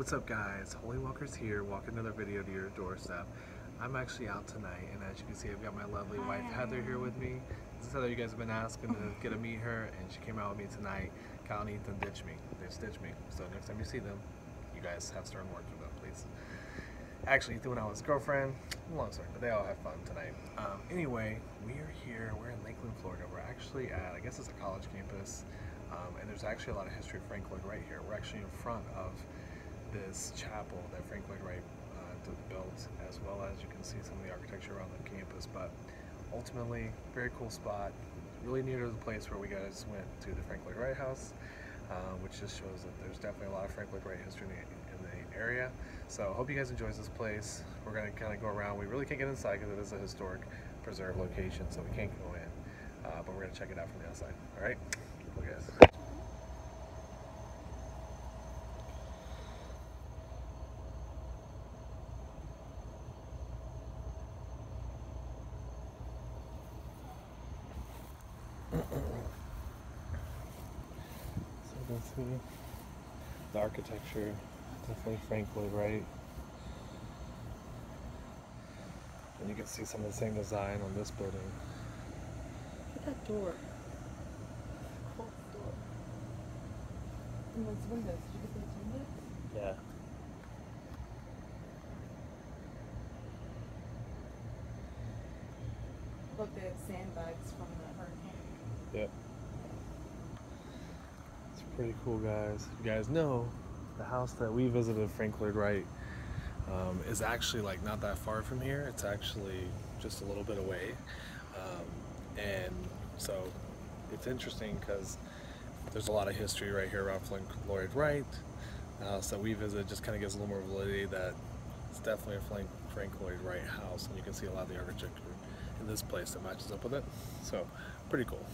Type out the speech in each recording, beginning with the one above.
What's up guys, Holy Walker's here, walking another video to your doorstep. I'm actually out tonight, and as you can see, I've got my lovely wife Heather here with me. This is Heather. You guys have been asking to get to meet her, and she came out with me tonight. Kyle and Ethan ditched me. They've stitched me. So next time you see them, you guys have stern words with them, please. Actually, Ethan went out with his girlfriend. Long story, but they all have fun tonight. Anyway, we are here. We're in Lakeland, Florida. We're actually at, I guess it's a college campus, and there's actually a lot of history of Frank Lloyd Wright here. We're actually in front of this chapel that Frank Lloyd Wright built, as well as you can see some of the architecture around the campus. But ultimately, very cool spot, really near to the place where we guys went to the Frank Lloyd Wright house, which just shows that there's definitely a lot of Frank Lloyd Wright history in the area. So hope you guys enjoy this place. We're going to kind of go around. We really can't get inside because it is a historic preserve location, so we can't go in, but we're going to check it out from the outside. All right, cool guys. The architecture, definitely Frank Lloyd Wright. And you can see some of the same design on this building. Look at that door. Cool door. And those windows. Did you get those windows? Yeah. Look, they have sandbags from the hurricane. Yep. Pretty cool guys. You guys know the house that we visited, Frank Lloyd Wright, is actually like not that far from here. It's actually just a little bit away, and so it's interesting because there's a lot of history right here around Frank Lloyd Wright. So we visited, just kind of gives a little more validity that it's definitely a Frank Lloyd Wright house, and you can see a lot of the architecture in this place that matches up with it. So pretty cool.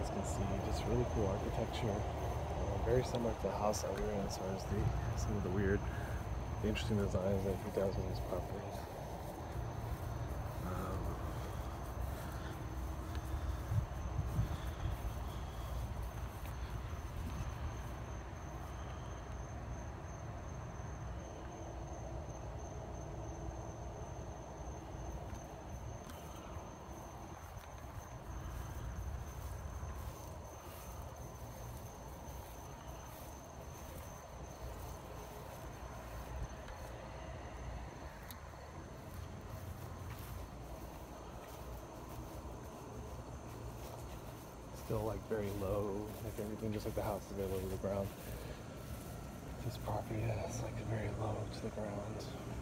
Can see just really cool architecture, very similar to the house that we were in as far as some of the weird, the interesting designs that he does with his properties. Still like very low, like everything, just like the house is very low to the ground. This property has like a very low to the ground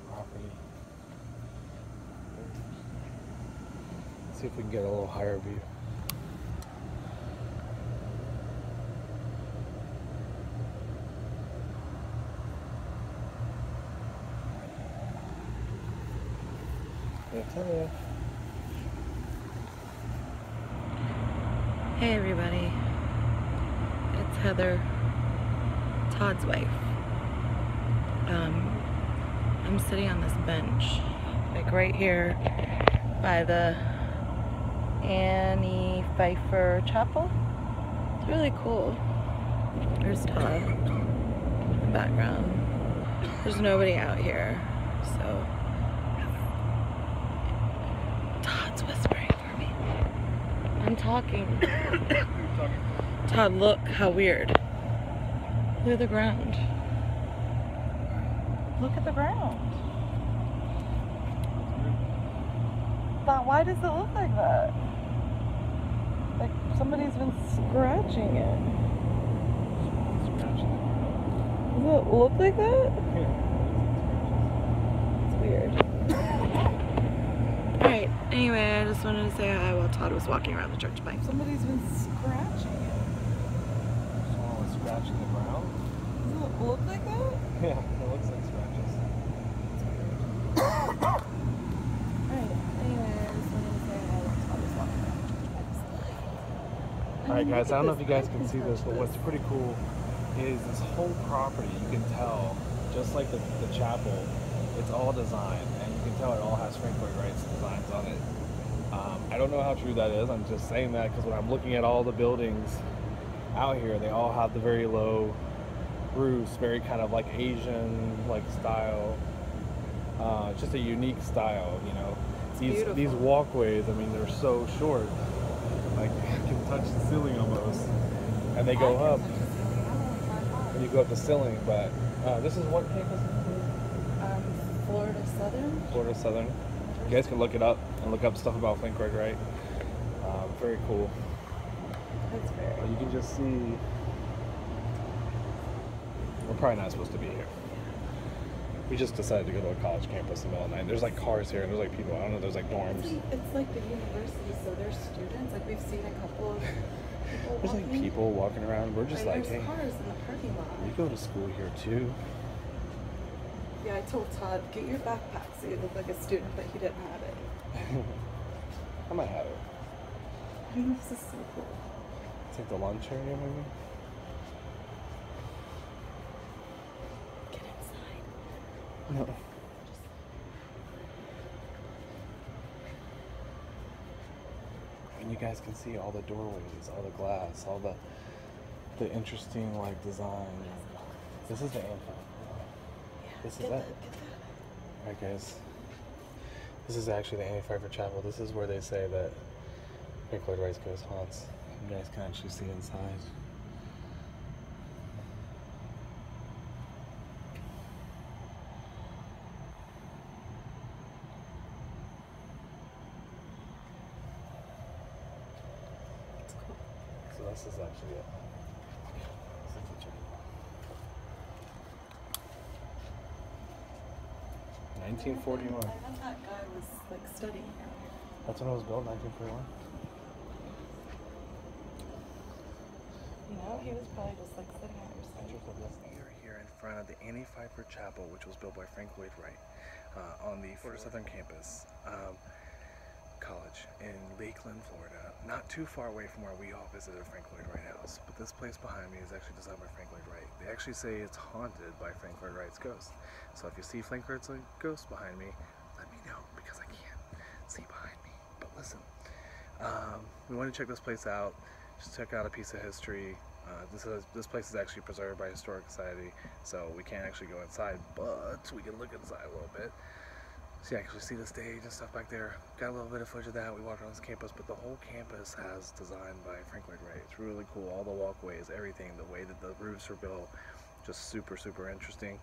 property. Let's see if we can get a little higher view. Okay. Hey everybody, it's Heather, Todd's wife. I'm sitting on this bench, like right here by the Annie Pfeiffer Chapel. It's really cool. There's Todd in the background. There's nobody out here, so. Todd's whispering. I'm talking. Todd, look how weird. Look at the ground. Look at the ground. But why does it look like that? Like somebody's been scratching it. Does it look like that? It's weird. Alright, anyway, I just wanted to say hi while Todd was walking around the church. Bye. Somebody's been scratching it. Scratching the ground? Does it look like that? Yeah, it looks like scratches. It's weird. Alright, anyway, I just wanted to say I want to stop this walking. Alright guys, I don't know if you guys can see this, but what's pretty cool is this whole property, you can tell, just like the chapel, it's all designed, and you can tell it all has Frank Lloyd Wright's designs on it. I don't know how true that is, I'm just saying that because when I'm looking at all the buildings out here, they all have the very low roofs, very kind of like Asian like style. It's just a unique style, you know. These walkways, I mean, they're so short, like you can touch the ceiling almost, and they go up and you go up the ceiling. But this is what campus is? Florida Southern. Florida Southern. You guys can look it up and look up stuff about Frank Lloyd Wright. Very cool. That's fair. You can just see, we're probably not supposed to be here. We just decided to go to a college campus in the middle of the night. There's like cars here and there's like people, I don't know, there's like dorms. It's like the university, so there's students. Like we've seen a couple of people there's walking. Like people walking around. We're just like, hey, cars in the parking lot. You go to school here too. Yeah, I told Todd, get your backpack so you look like a student, but he didn't have it. I might have it. I think this is so cool. Like the lunch area, maybe? Get inside. No. And you guys can see all the doorways, all the glass, all the interesting like design. This is the anthem. Yeah, this is it. Alright guys. This is actually the Annie Pfeiffer Chapel. This is where they say that Frank Lloyd Wright goes haunts. You guys can actually see inside. It's cool. So this is actually it. It's the kitchen. 1941. I thought that guy was like studying out here. That's when it was built, 1941. No, he was probably just like sitting out or something. We are here in front of the Annie Pfeiffer Chapel, which was built by Frank Lloyd Wright on the Florida Southern Campus College in Lakeland, Florida. Not too far away from where we all visited Frank Lloyd Wright House, but this place behind me is actually designed by Frank Lloyd Wright. They actually say it's haunted by Frank Lloyd Wright's ghost. So if you see Frank Lloyd's ghost behind me, let me know because I can't see behind me. But listen, we want to check this place out. Just check out a piece of history. This place is actually preserved by Historic Society, so we can't actually go inside, but we can look inside a little bit. So you actually see the stage and stuff back there. Got a little bit of footage of that. We walked around this campus, but the whole campus has designed by Frank Lloyd Wright. It's really cool. All the walkways, everything, the way that the roofs are built, just super, super interesting.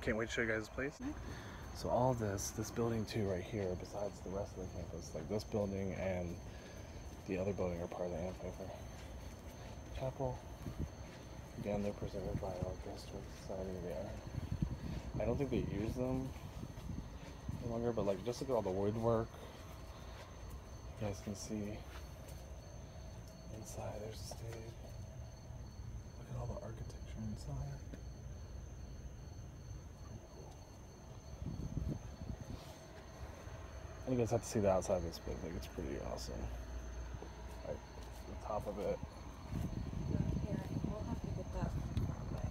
Can't wait to show you guys this place. So all this building too right here, besides the rest of the campus, like this building and the other building are part of the Annie Pfeiffer Chapel. Again, they're preserved by our Historic Society. They are. I don't think they use them no longer, but like just look at all the woodwork. You guys can see inside. There's the stage. Look at all the architecture inside. Pretty cool. And you guys have to see the outside of this building. It's pretty awesome. Top of it. Here, we'll have to get that from far away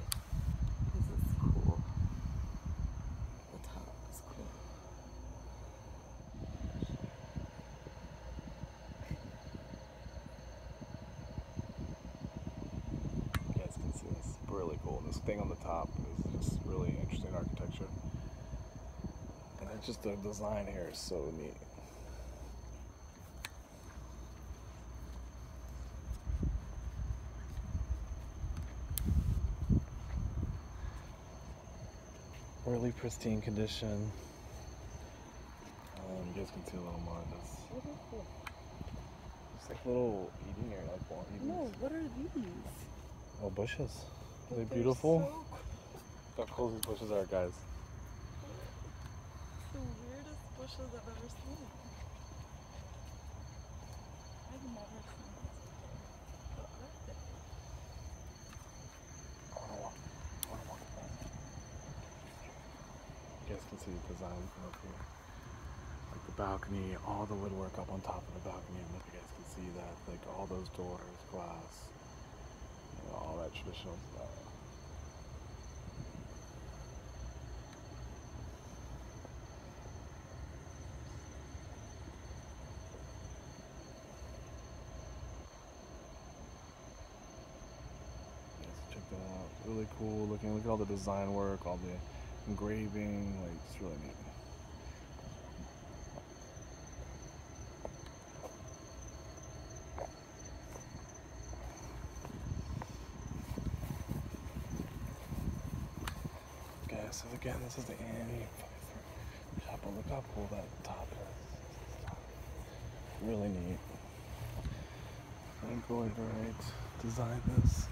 because it's cool. The top is cool. You guys can see this is really cool. This thing on the top is just really interesting architecture, and it's just the design here is so neat. Really pristine condition. You guys can see a little more of this. What is this? It's like little eating area, like wall eatings. No, what are these? Oh, bushes. Are they beautiful? So cool. Look how cool these bushes are, guys. It's the weirdest bushes I've ever seen. I've never seen this before. What is it? I wanna walk past it. You guys can see the design from up here. Like the balcony, all the woodwork up on top of the balcony, and if you guys can see that, like all those doors, glass, you know, all that traditional stuff. You guys can check that out. It's really cool looking. Look at all the design work, all the engraving. Like it's really neat. So again, this is the Annie Pfeiffer Chapel. Look how cool that top is. Really neat. Frank Lloyd Wright designed this.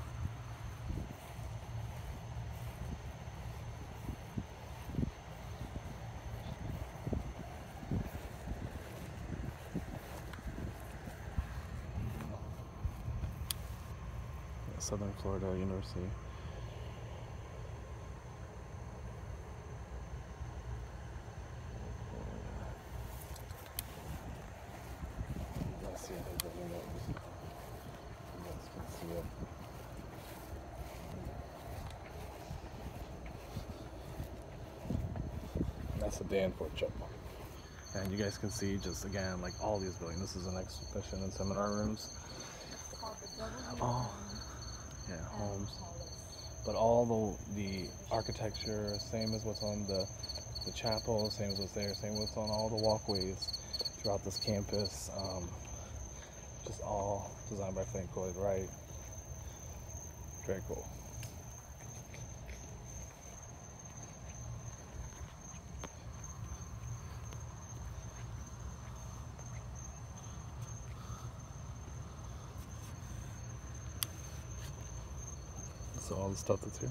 Southern Florida University. That's the Danforth Chapel. And you guys can see just again like all these buildings. This is an exhibition and seminar rooms. Oh, yeah, homes. But all the architecture, same as what's on the chapel, same as what's there, same as what's on all the walkways throughout this campus. Just all designed by Frank Lloyd Wright. Very cool. So all the stuff that's here.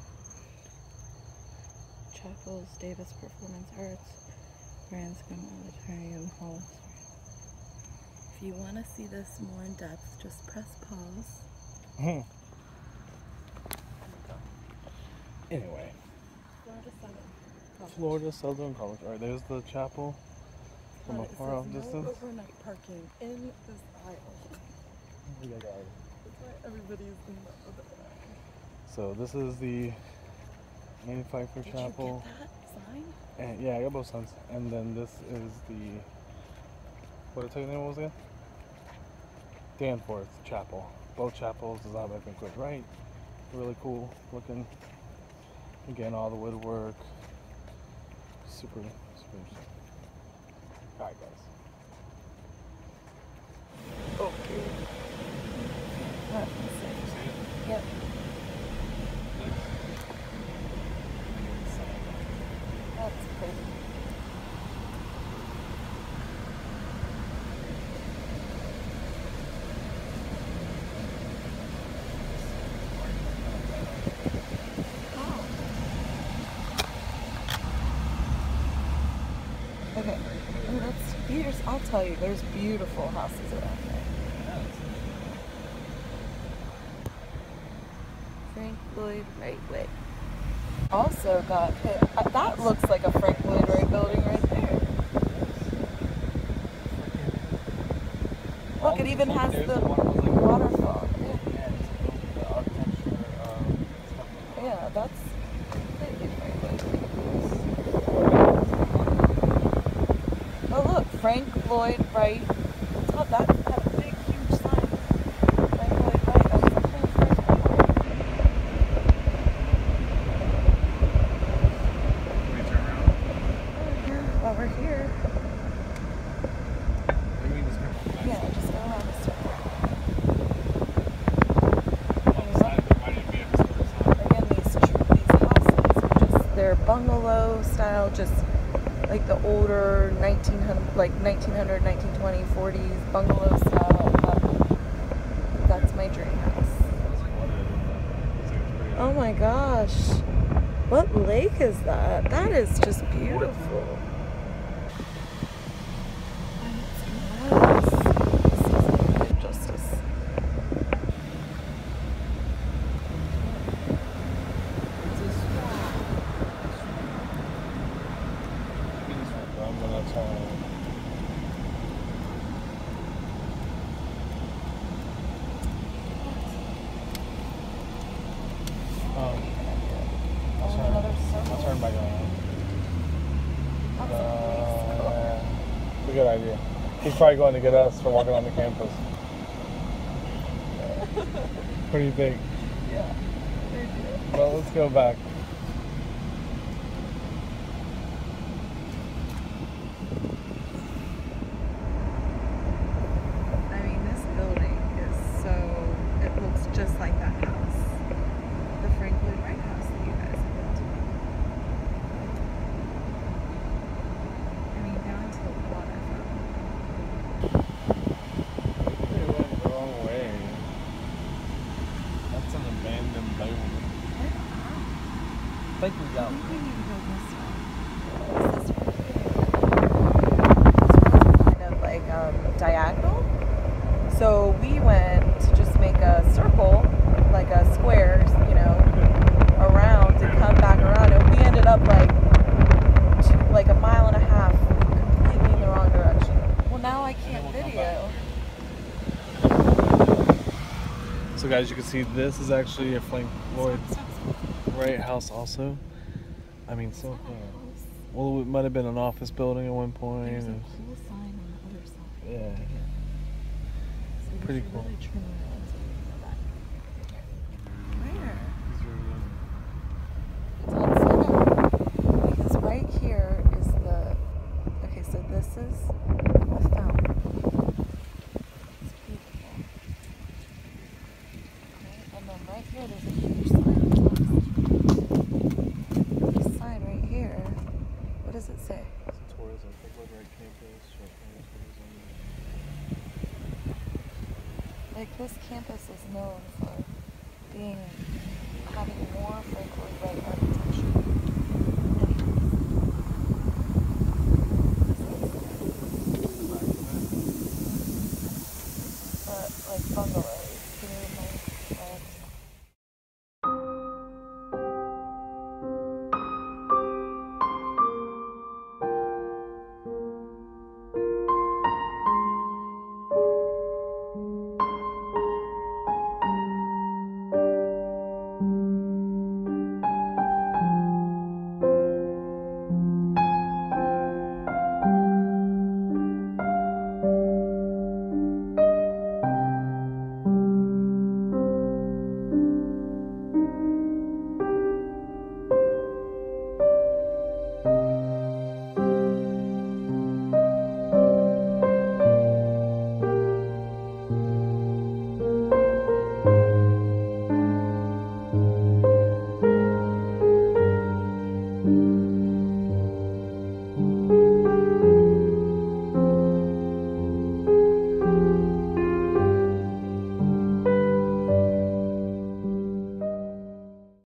Chapels, Davis Performance Arts, Branscombe Auditorium Hall. If you want to see this more in depth, just press pause. Anyway. Florida Southern College. Alright, there's the chapel from a far off distance. No overnight parking in this aisle. Yeah, guys. That's why everybody's in love with it. So this is the Annie Pfeiffer Chapel. Did you get that sign? And, yeah, I got both signs. And then this is the, what did I tell you the name was again? Danforth Chapel. Both chapels designed by Frank Lloyd Wright. Really cool looking. Again, all the woodwork. Super, super interesting. Alright, guys. Okay. What? Yep. That's pretty. Wow. Okay, and that's beautiful. I'll tell you, there's beautiful houses around there. Frank Lloyd Wright Way. Also got hit. That looks like a Frank Lloyd Wright building right there. Look, it even has the waterfall. Yeah, that's completely Frank Lloyd. Oh, look, Frank Lloyd Wright. Oh, that's that big, huge sign. Frank Lloyd Wright. Bungalows, know, just like the older 1900, 1920, 40s bungalow style. That's my dream house. Oh my gosh. What lake is that? That is just beautiful. Good idea. He's probably going to get us for walking on the campus. What do you think? Yeah. Well, let's go back. I mean, this building is so, it looks just like that house. The Frank Lloyd Wright house that you guys have been to. I mean, down to the water. Diagonal. So we went to just make a circle, like a square, you know, around and come back around, and we ended up like a mile and a half completely in the wrong direction. Well, now I can't video. So guys, you can see this is actually a Frank Lloyd Wright house also. I mean, so far. Well, it might have been an office building at one point. There's a cool sign on the other side. Yeah. So pretty cool. Really where? It's on because right here is the... Okay, so this is the fountain. It's beautiful. Okay, and then right here there's a huge sign. What does it say? It's a tourism, Frank Lloyd Wright campus, or tourism. Like, this campus is known for being